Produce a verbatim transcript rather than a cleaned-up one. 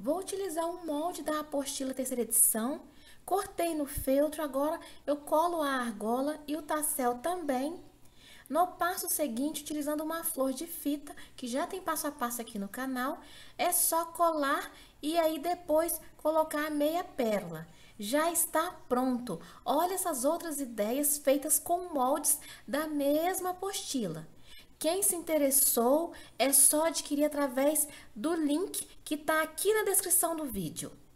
Vou utilizar um molde da apostila terceira edição, cortei no feltro, agora eu colo a argola e o tassel também. No passo seguinte, utilizando uma flor de fita, que já tem passo a passo aqui no canal, é só colar e aí depois colocar a meia pérola. Já está pronto! Olha essas outras ideias feitas com moldes da mesma apostila. Quem se interessou, é só adquirir através do link que está aqui na descrição do vídeo.